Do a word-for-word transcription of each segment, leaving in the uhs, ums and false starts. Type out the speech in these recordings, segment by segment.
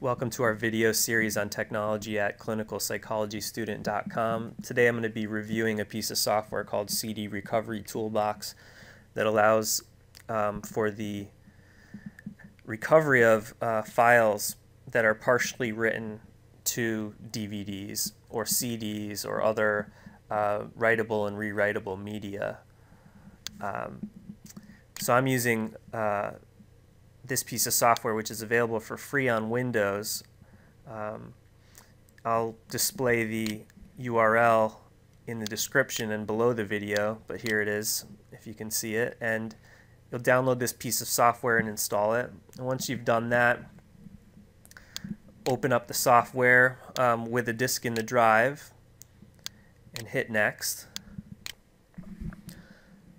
Welcome to our video series on technology at clinical psychology student dot com. Today I'm going to be reviewing a piece of software called C D Recovery Toolbox that allows um, for the recovery of uh, files that are partially written to D V Ds or C Ds or other uh, writable and rewritable media. Um, so I'm using uh, this piece of software, which is available for free on Windows. um, I'll display the U R L in the description and below the video, but here it is if you can see it, and you'll download this piece of software and install it. And once you've done that, open up the software um, with a disk in the drive and hit next.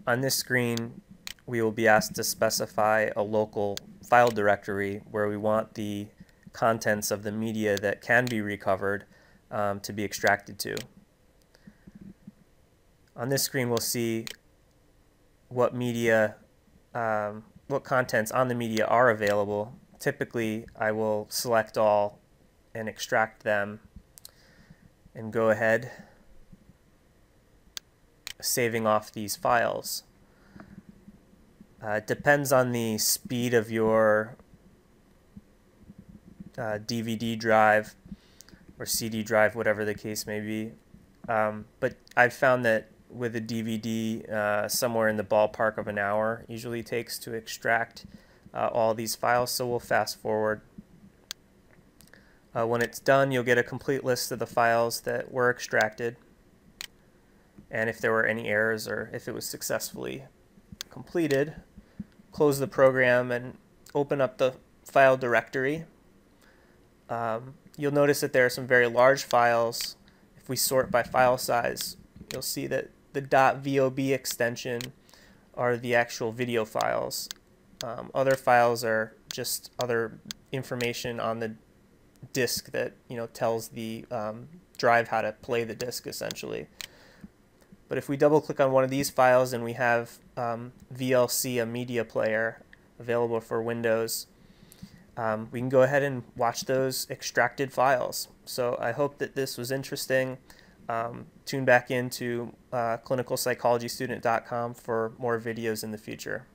On this screen we will be asked to specify a local file directory where we want the contents of the media that can be recovered um, to be extracted to. On this screen we'll see what media, um, what contents on the media are available. Typically I will select all and extract them and go ahead saving off these files. Uh, it depends on the speed of your uh, D V D drive or C D drive, whatever the case may be. Um, but I've found that with a D V D, uh, somewhere in the ballpark of an hour usually takes to extract uh, all these files, so we'll fast forward. Uh, when it's done, you'll get a complete list of the files that were extracted and if there were any errors or if it was successfully completed. Close the program and open up the file directory. Um, you'll notice that there are some very large files. If we sort by file size, you'll see that the .vob extension are the actual video files. Um, other files are just other information on the disk that, you know, tells the um, drive how to play the disk essentially. But if we double click on one of these files and we have um, V L C, a media player available for Windows, um, we can go ahead and watch those extracted files. So I hope that this was interesting. Um, tune back into uh, clinical psychology student dot com for more videos in the future.